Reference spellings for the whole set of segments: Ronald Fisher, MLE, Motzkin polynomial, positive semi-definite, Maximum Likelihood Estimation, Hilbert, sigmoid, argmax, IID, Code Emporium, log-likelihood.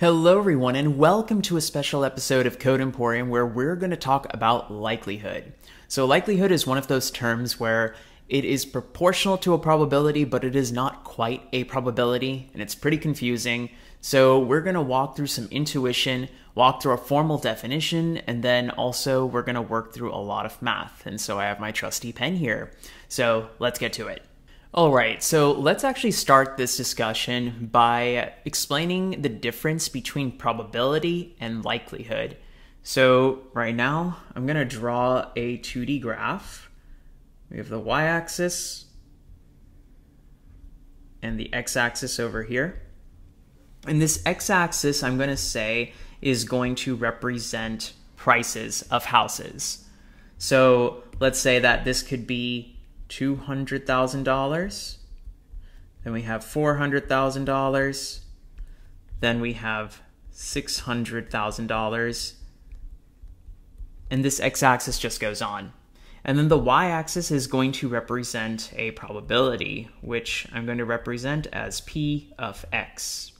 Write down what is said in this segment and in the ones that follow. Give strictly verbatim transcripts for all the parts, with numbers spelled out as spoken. Hello everyone and welcome to a special episode of Code Emporium where we're going to talk about likelihood. So likelihood is one of those terms where it is proportional to a probability, but it is not quite a probability, and it's pretty confusing. So we're going to walk through some intuition, walk through a formal definition, and then also we're going to work through a lot of math. And so I have my trusty pen here. So let's get to it. All right, so let's actually start this discussion by explaining the difference between probability and likelihood. So right now, I'm going to draw a two D graph. We have the y-axis and the x-axis over here. And this x-axis, I'm going to say, is going to represent prices of houses. So let's say that this could be two hundred thousand dollars, then we have four hundred thousand dollars, then we have six hundred thousand dollars, and this x-axis just goes on. And then the y-axis is going to represent a probability, which I'm going to represent as P of X.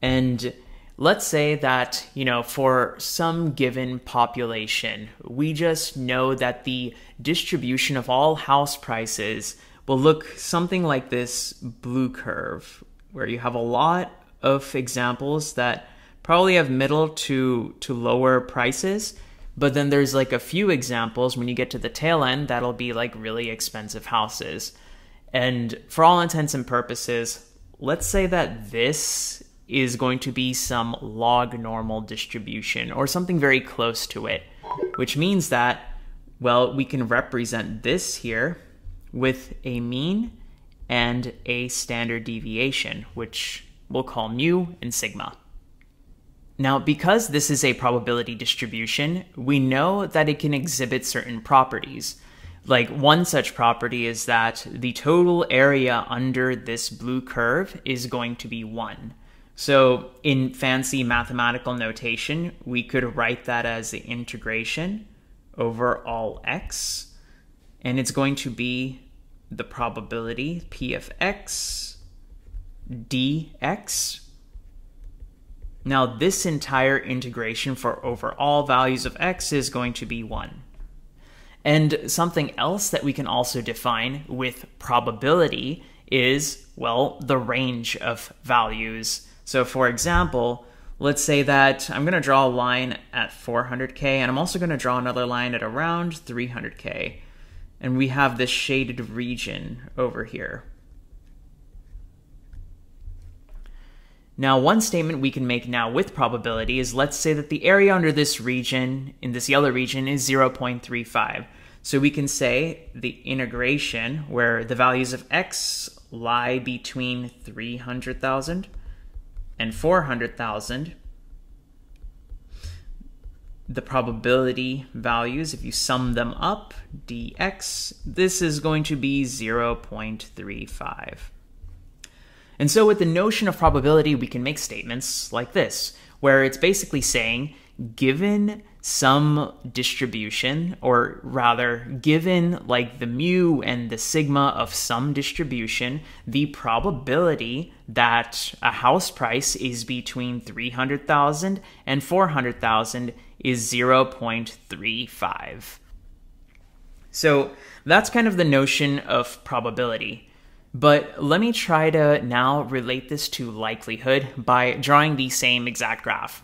And let's say that, you know, for some given population, we just know that the distribution of all house prices will look something like this blue curve, where you have a lot of examples that probably have middle to, to lower prices, but then there's like a few examples when you get to the tail end that'll be like really expensive houses. And for all intents and purposes, let's say that this is going to be some log normal distribution or something very close to it, which means that, well, we can represent this here with a mean and a standard deviation, which we'll call mu and sigma. Now, because this is a probability distribution, we know that it can exhibit certain properties. Like one such property is that the total area under this blue curve is going to be one. So in fancy mathematical notation, we could write that as the integration over all x, and it's going to be the probability P of X dx. Now this entire integration for over all values of x is going to be one. And something else that we can also define with probability is, well, the range of values. So for example, let's say that I'm going to draw a line at four hundred K, and I'm also going to draw another line at around three hundred K. And we have this shaded region over here. Now, one statement we can make now with probability is, let's say that the area under this region, in this yellow region, is zero point three five. So we can say the integration, where the values of x lie between three hundred thousand and four hundred thousand, the probability values, if you sum them up, dx, this is going to be zero point three five. And so with the notion of probability, we can make statements like this, where it's basically saying, given some distribution, or rather, given like the mu and the sigma of some distribution, the probability that a house price is between three hundred thousand and four hundred thousand is zero point three five. So that's kind of the notion of probability. But let me try to now relate this to likelihood by drawing the same exact graph.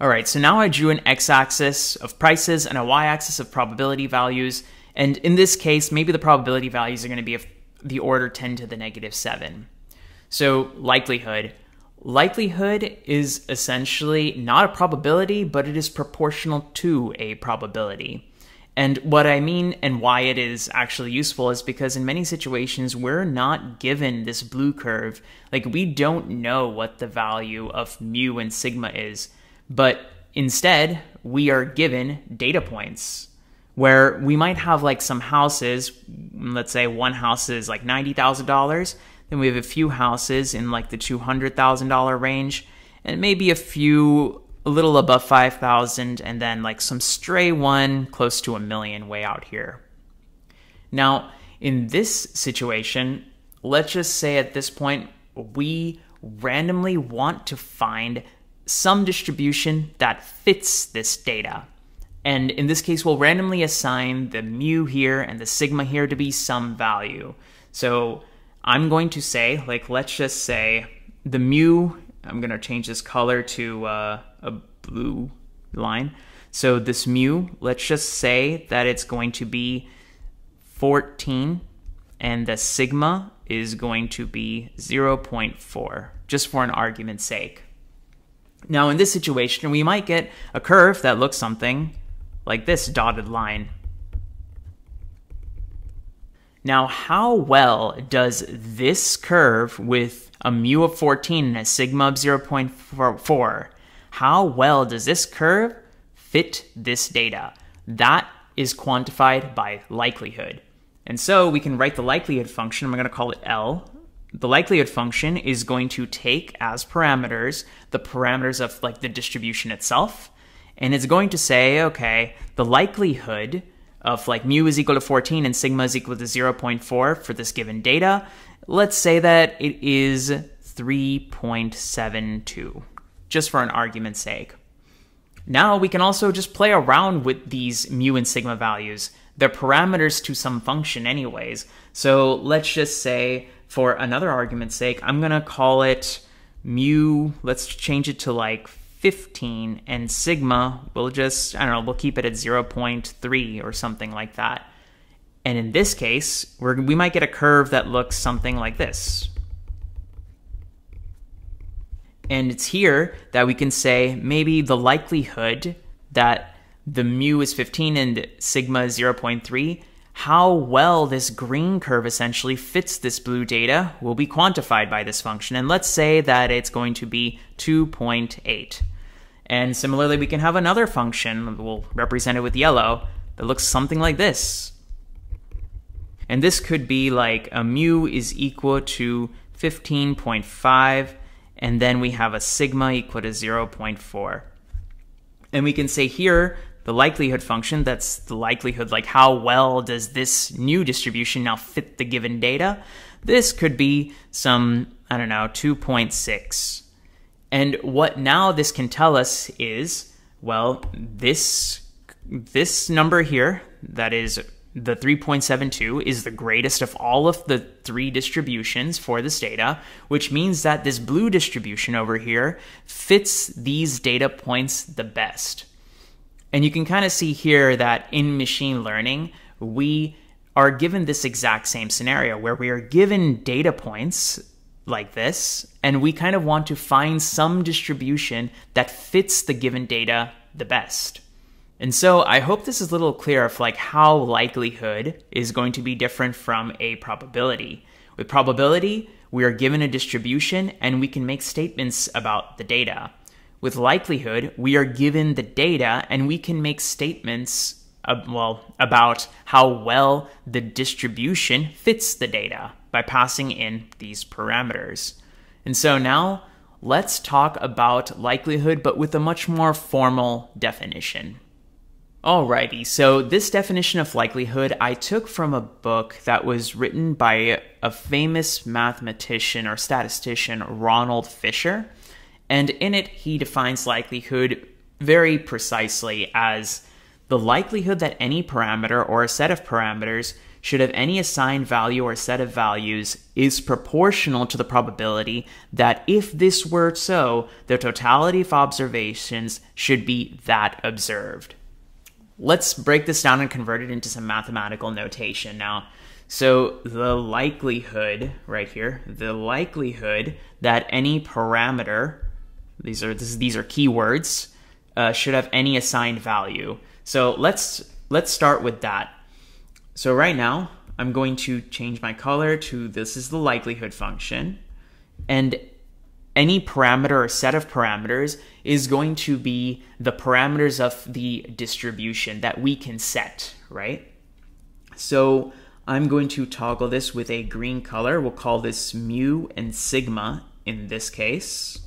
All right, so now I drew an x-axis of prices and a y-axis of probability values. And in this case, maybe the probability values are going to be of the order ten to the negative seven. So likelihood. Likelihood is essentially not a probability, but it is proportional to a probability. And what I mean and why it is actually useful is because in many situations, we're not given this blue curve. Like, we don't know what the value of mu and sigma is. But instead, we are given data points where we might have like some houses. Let's say one house is like ninety thousand dollars. Then we have a few houses in like the two hundred thousand dollar range, and maybe a few a little above five thousand, and then like some stray one close to a million way out here. Now, In this situation, let's just say at this point, we randomly want to find some distribution that fits this data. And in this case, we'll randomly assign the mu here and the sigma here to be some value. So I'm going to say, like, let's just say the mu, I'm going to change this color to uh, a blue line. So this mu, let's just say that it's going to be fourteen and the sigma is going to be zero point four, just for an argument's sake. Now in this situation, we might get a curve that looks something like this dotted line. Now, how well does this curve with a mu of fourteen and a sigma of zero point four, how well does this curve fit this data? That is quantified by likelihood. And so we can write the likelihood function. I'm going to call it L. The likelihood function is going to take as parameters the parameters of like the distribution itself. And it's going to say, okay, the likelihood of like mu is equal to fourteen and sigma is equal to zero point four for this given data. Let's say that it is three point seven two, just for an argument's sake. Now we can also just play around with these mu and sigma values. They're parameters to some function anyways. So let's just say for another argument's sake, I'm gonna call it mu, let's change it to like fifteen, and sigma, we'll just, I don't know, we'll keep it at zero point three or something like that. And in this case, we're, we might get a curve that looks something like this. And it's here that we can say maybe the likelihood that the mu is fifteen and sigma is zero point three, how well this green curve essentially fits this blue data will be quantified by this function. And let's say that it's going to be two point eight. And similarly, we can have another function, we'll represent it with yellow, that looks something like this. And this could be like a mu is equal to fifteen point five, and then we have a sigma equal to zero point four. And we can say here, the likelihood function, that's the likelihood, like how well does this new distribution now fit the given data? This could be some, I don't know, two point six. And what now this can tell us is, well, this, this number here, that is the three point seven two, is the greatest of all of the three distributions for this data, which means that this blue distribution over here fits these data points the best. And you can kind of see here that in machine learning, we are given this exact same scenario where we are given data points like this, and we kind of want to find some distribution that fits the given data the best. And so I hope this is a little clear of like how likelihood is going to be different from a probability. With probability, we are given a distribution and we can make statements about the data. With likelihood, we are given the data and we can make statements, uh, well, about how well the distribution fits the data by passing in these parameters. And so now let's talk about likelihood, but with a much more formal definition. Alrighty, so this definition of likelihood I took from a book that was written by a famous mathematician or statistician, Ronald Fisher, and in it he defines likelihood very precisely as the likelihood that any parameter or a set of parameters should have any assigned value or set of values is proportional to the probability that if this were so, the totality of observations should be that observed. Let's break this down and convert it into some mathematical notation now. So the likelihood right here, the likelihood that any parameter, these are this, these are keywords, uh, should have any assigned value. So let's let's start with that. So right now I'm going to change my color to this is the likelihood function, and any parameter or set of parameters is going to be the parameters of the distribution that we can set, right? So I'm going to toggle this with a green color. We'll call this mu and sigma in this case.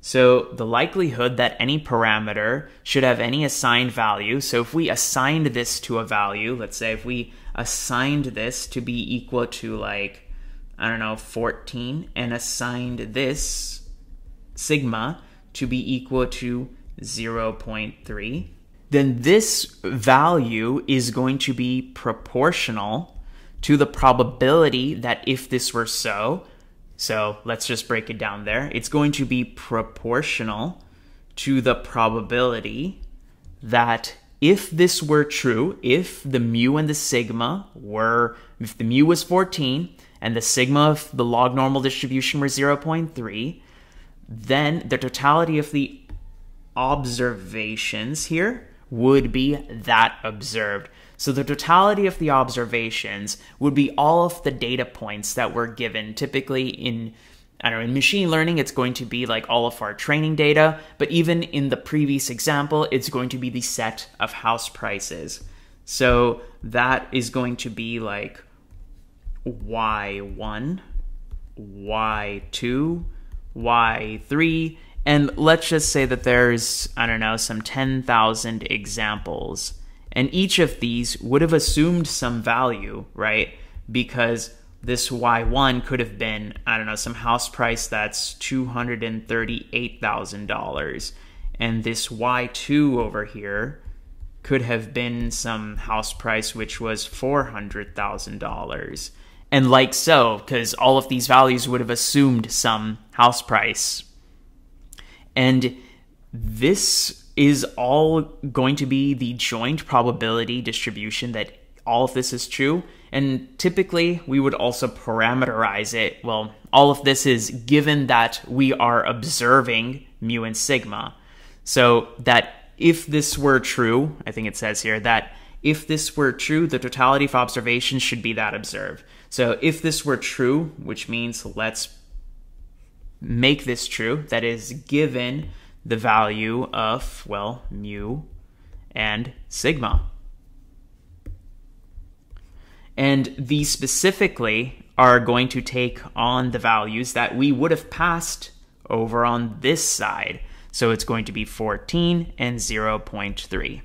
So the likelihood that any parameter should have any assigned value. So if we assigned this to a value, let's say if we assigned this to be equal to, like, I don't know, fourteen, and assigned this sigma to be equal to zero point three, then this value is going to be proportional to the probability that if this were so, so let's just break it down there. It's going to be proportional to the probability that if this were true, if the mu and the sigma were, if the mu was fourteen and the sigma of the log normal distribution were zero point three, then the totality of the observations here would be that observed. So the totality of the observations would be all of the data points that were given. Typically in, I don't know, in machine learning, it's going to be like all of our training data, but even in the previous example, it's going to be the set of house prices. So that is going to be like y one, y two, y three, and let's just say that there's, I don't know, some ten thousand examples. And each of these would have assumed some value, right? Because this y one could have been, I don't know, some house price that's two hundred thirty-eight thousand dollars. And this y two over here could have been some house price which was four hundred thousand dollars. And like so, because all of these values would have assumed some house price. And this is all going to be the joint probability distribution that all of this is true. And typically, we would also parameterize it. Well, all of this is given that we are observing mu and sigma. So that if this were true, I think it says here that if this were true, the totality of observations should be that observed. So if this were true, which means let's make this true, that is given the value of, well, mu and sigma. And these specifically are going to take on the values that we would have passed over on this side. So it's going to be fourteen and zero point three.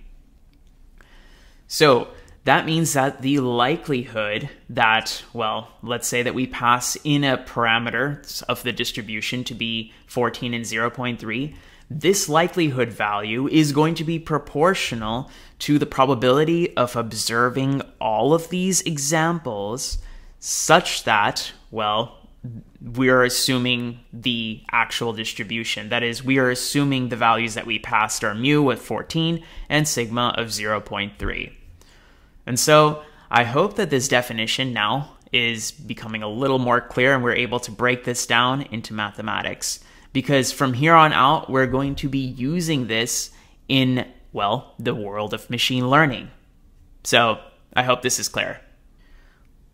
So that means that the likelihood that, well, let's say that we pass in a parameter of the distribution to be fourteen and zero point three, this likelihood value is going to be proportional to the probability of observing all of these examples such that, well, we are assuming the actual distribution. That is, we are assuming the values that we passed are mu of fourteen and sigma of zero point three. And so I hope that this definition now is becoming a little more clear and we're able to break this down into mathematics. Because from here on out, we're going to be using this in, well, the world of machine learning. So I hope this is clear.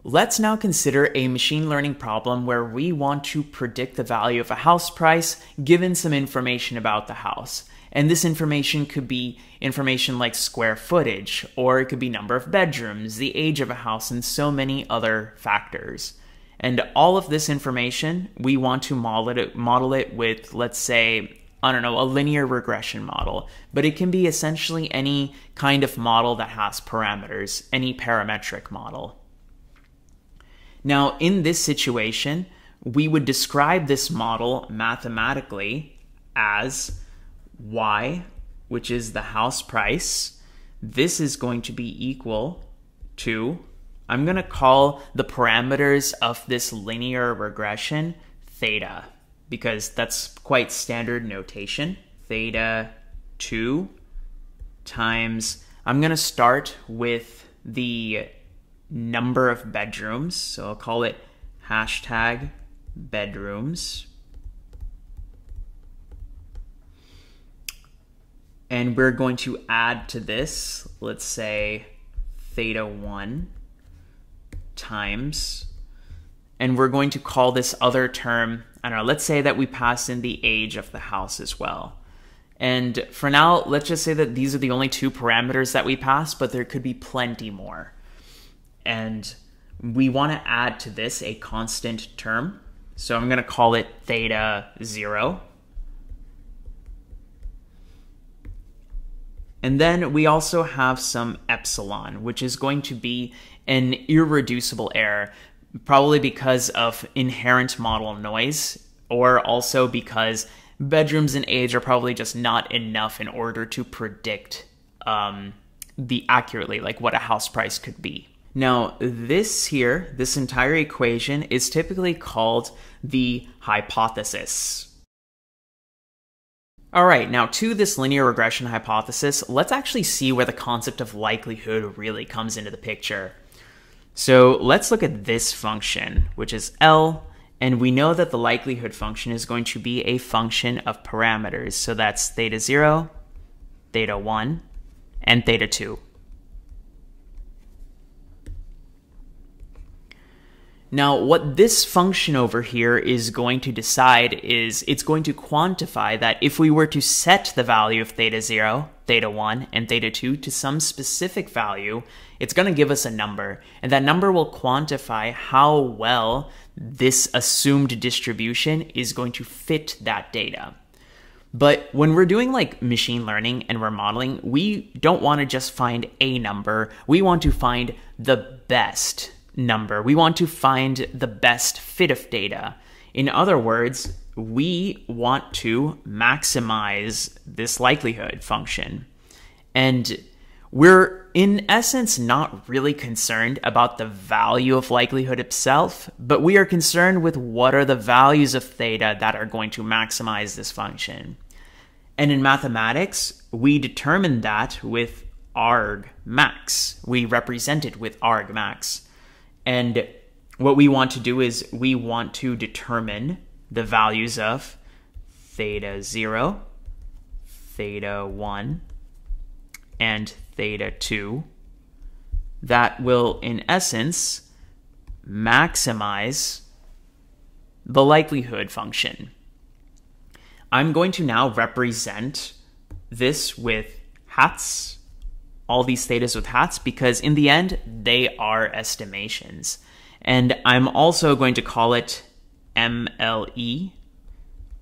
Let's now consider a machine learning problem where we want to predict the value of a house price given some information about the house. And this information could be information like square footage, or it could be number of bedrooms, the age of a house, and so many other factors. And all of this information, we want to model it, model it with, let's say, I don't know, a linear regression model. But it can be essentially any kind of model that has parameters, any parametric model. Now, in this situation, we would describe this model mathematically as y, which is the house price. This is going to be equal to, I'm going to call the parameters of this linear regression theta, because that's quite standard notation. Theta two times, I'm going to start with the number of bedrooms, so I'll call it hashtag bedrooms. And we're going to add to this, let's say, theta one times, and we're going to call this other term, I don't know, let's say that we pass in the age of the house as well. And for now, let's just say that these are the only two parameters that we pass, but there could be plenty more. And we want to add to this a constant term. So I'm going to call it theta zero. And then we also have some epsilon, which is going to be an irreducible error, probably because of inherent model noise, or also because bedrooms and age are probably just not enough in order to predict um, the accurately, like what a house price could be. Now, this here, this entire equation is typically called the hypothesis. All right, now to this linear regression hypothesis, let's actually see where the concept of likelihood really comes into the picture. So let's look at this function, which is L, and we know that the likelihood function is going to be a function of parameters. So that's theta zero, theta one, and theta two. Now, what this function over here is going to decide is it's going to quantify that if we were to set the value of theta zero, theta one, and theta two to some specific value, it's going to give us a number. And that number will quantify how well this assumed distribution is going to fit that data. But when we're doing like machine learning and we're modeling, we don't want to just find a number. We want to find the best number. We want to find the best fit of data. In other words, we want to maximize this likelihood function. And we're in essence not really concerned about the value of likelihood itself, but we are concerned with what are the values of theta that are going to maximize this function. And in mathematics, we determine that with argmax. We represent it with argmax. And what we want to do is we want to determine the values of theta zero, theta one, and theta two. That will, in essence, maximize the likelihood function. I'm going to now represent this with hats. All these thetas with hats, because in the end, they are estimations. And I'm also going to call it M L E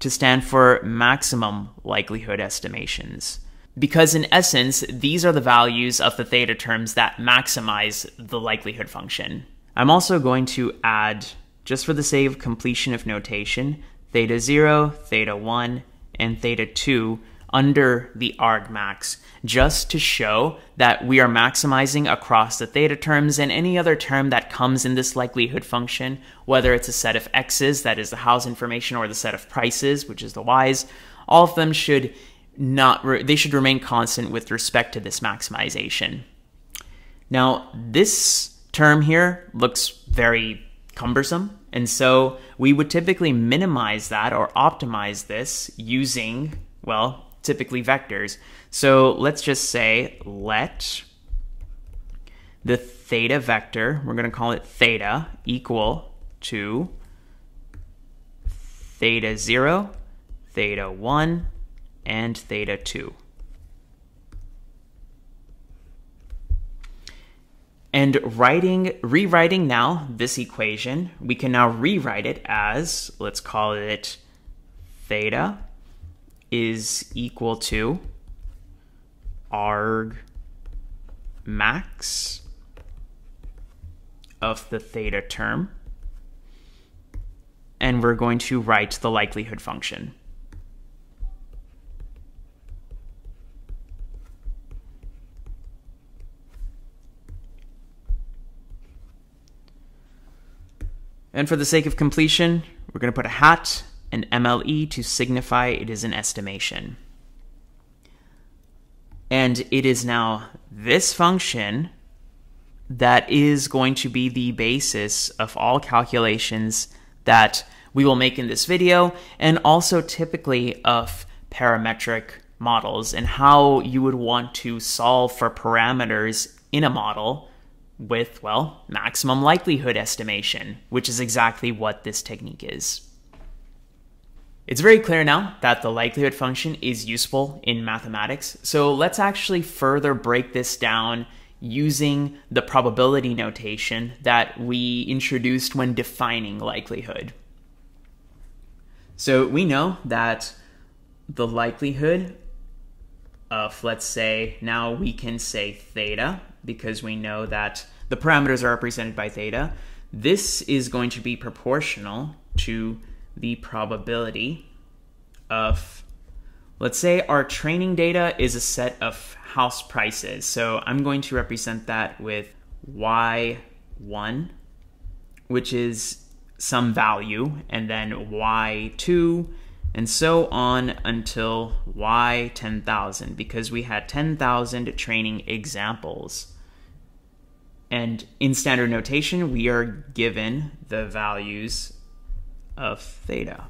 to stand for maximum likelihood estimations, because in essence, these are the values of the theta terms that maximize the likelihood function. I'm also going to add, just for the sake of completion of notation, theta zero, theta one, and theta two under the argmax, just to show that we are maximizing across the theta terms and any other term that comes in this likelihood function, whether it's a set of x's, that is the house information, or the set of prices, which is the y's. All of them should not, re they should remain constant with respect to this maximization. Now, this term here looks very cumbersome, and so we would typically minimize that or optimize this using, well, typically vectors. So let's just say let the theta vector, we're going to call it theta, equal to theta zero, theta one, and theta two. And writing, rewriting now this equation, we can now rewrite it as, let's call it theta is equal to arg max of the theta term. And we're going to write the likelihood function. And for the sake of completion, we're going to put a hat and M L E to signify it is an estimation. And it is now this function that is going to be the basis of all calculations that we will make in this video, and also typically of parametric models and how you would want to solve for parameters in a model with, well, maximum likelihood estimation, which is exactly what this technique is. It's very clear now that the likelihood function is useful in mathematics, so let's actually further break this down using the probability notation that we introduced when defining likelihood. So we know that the likelihood of, let's say, now we can say theta, because we know that the parameters are represented by theta. This is going to be proportional to the probability of, let's say our training data is a set of house prices. So I'm going to represent that with y one, which is some value, and then y two, and so on until y ten thousand, because we had ten thousand training examples. And in standard notation, we are given the values of theta.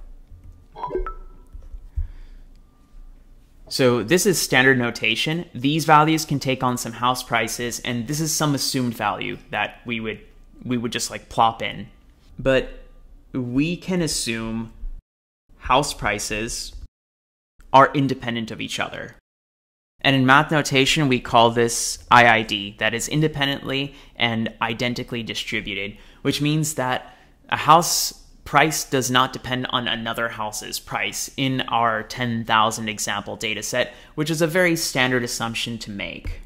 So this is standard notation. These values can take on some house prices, and this is some assumed value that we would we would just like plop in. But we can assume house prices are independent of each other. And in math notation, we call this I I D, that is independently and identically distributed, which means that a house price does not depend on another house's price in our ten thousand example dataset, which is a very standard assumption to make.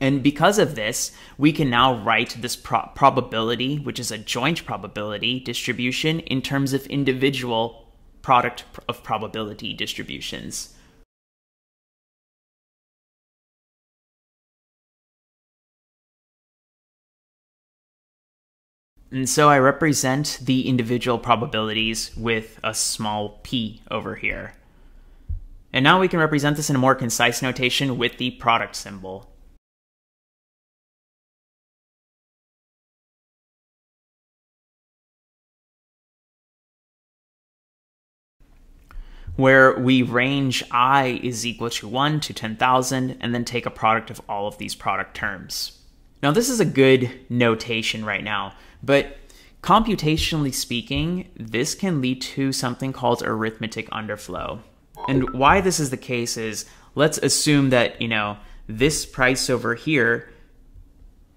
And because of this, we can now write this pro probability, which is a joint probability distribution, in terms of individual product of probability distributions. And so I represent the individual probabilities with a small p over here. And now we can represent this in a more concise notation with the product symbol. Where we range I is equal to one to ten thousand, and then take a product of all of these product terms. Now this is a good notation right now, but computationally speaking, this can lead to something called arithmetic underflow. And why this is the case is, let's assume that, you know, this price over here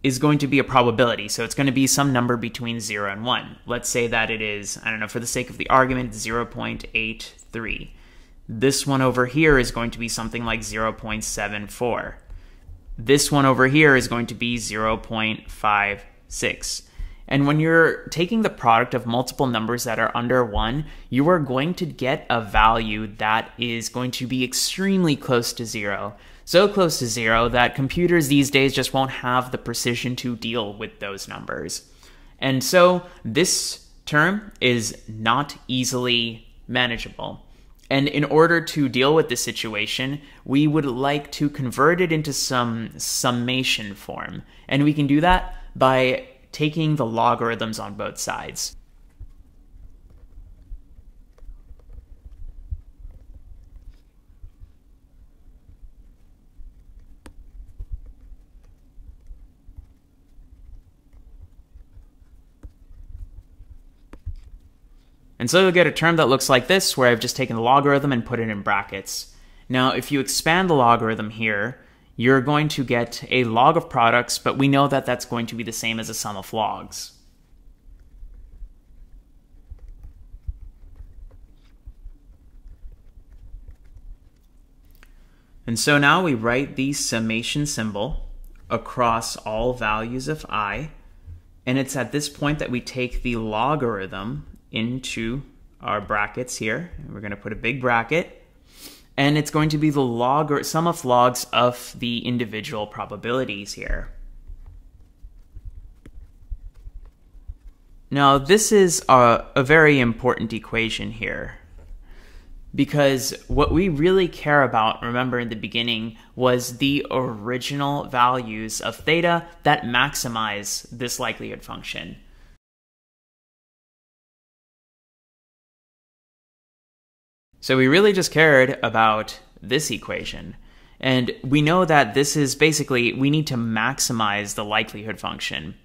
is going to be a probability. So it's going to be some number between zero and one. Let's say that it is, I don't know, for the sake of the argument, zero point eight three. This one over here is going to be something like zero point seven four. This one over here is going to be zero point five six. And when you're taking the product of multiple numbers that are under one, you are going to get a value that is going to be extremely close to zero. So close to zero that computers these days just won't have the precision to deal with those numbers. And so this term is not easily manageable. And in order to deal with this situation, we would like to convert it into some summation form. And we can do that by taking the logarithms on both sides. And so you'll get a term that looks like this, where I've just taken the logarithm and put it in brackets. Now, if you expand the logarithm here, you're going to get a log of products, but we know that that's going to be the same as a sum of logs. And so now we write the summation symbol across all values of I, and it's at this point that we take the logarithm into our brackets here. We're going to put a big bracket, and it's going to be the log or sum of logs of the individual probabilities here. Now this is a, a very important equation here, because what we really care about, remember in the beginning, was the original values of theta that maximize this likelihood function. So we really just cared about this equation. And we know that this is basically, we need to maximize the likelihood function.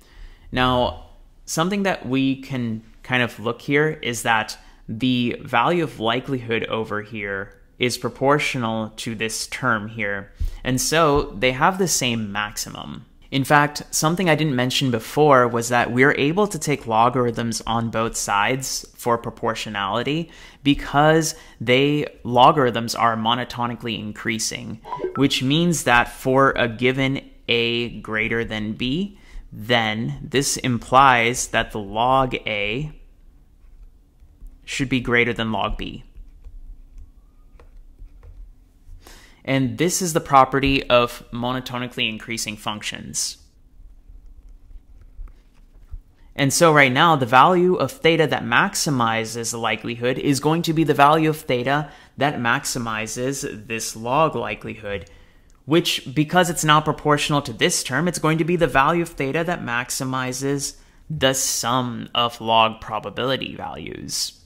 Now, something that we can kind of look here is that the value of likelihood over here is proportional to this term here. And so they have the same maximum. In fact, something I didn't mention before was that we're able to take logarithms on both sides for proportionality because they logarithms are monotonically increasing, which means that for a given a greater than b, then this implies that the log a should be greater than log b. And this is the property of monotonically increasing functions. And so right now, the value of theta that maximizes the likelihood is going to be the value of theta that maximizes this log likelihood, which, because it's not proportional to this term, it's going to be the value of theta that maximizes the sum of log probability values.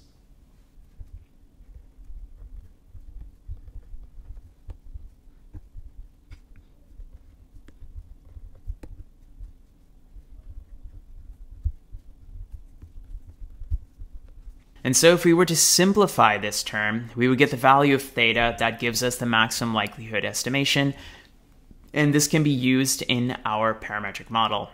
And so if we were to simplify this term, we would get the value of theta that gives us the maximum likelihood estimation, and this can be used in our parametric model.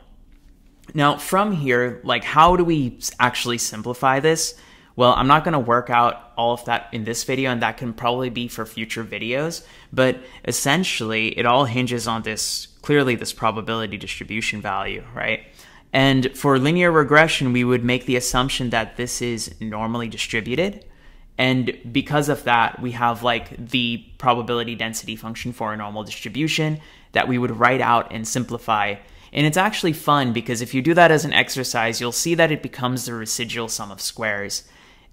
Now from here, like, how do we actually simplify this? Well, I'm not going to work out all of that in this video, and that can probably be for future videos, but essentially it all hinges on this, clearly this probability distribution value, right? And for linear regression, we would make the assumption that this is normally distributed. And because of that, we have like the probability density function for a normal distribution that we would write out and simplify. And it's actually fun because if you do that as an exercise, you'll see that it becomes the residual sum of squares.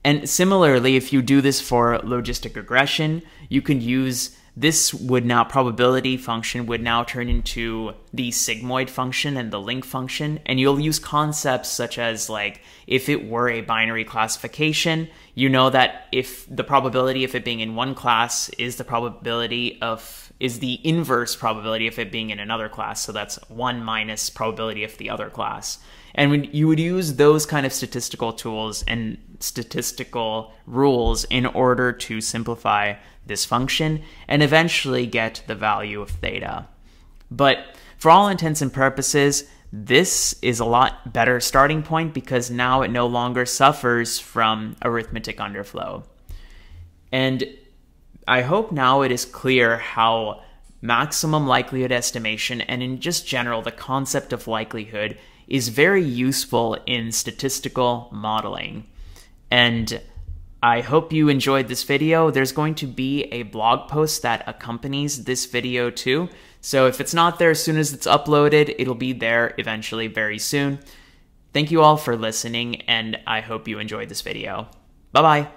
And similarly, if you do this for logistic regression, you can use this would now probability function would now turn into the sigmoid function and the link function. And you'll use concepts such as, like, if it were a binary classification, you know that if the probability of it being in one class is the probability of is the inverse probability of it being in another class. So that's one minus probability of the other class. And when you would use those kind of statistical tools and statistical rules in order to simplify this function and eventually get the value of theta. But for all intents and purposes, this is a lot better starting point because now it no longer suffers from arithmetic underflow. And I hope now it is clear how maximum likelihood estimation and in just general the concept of likelihood is very useful in statistical modeling. And I hope you enjoyed this video. There's going to be a blog post that accompanies this video too. So if it's not there as soon as it's uploaded, it'll be there eventually very soon. Thank you all for listening, and I hope you enjoyed this video. Bye-bye.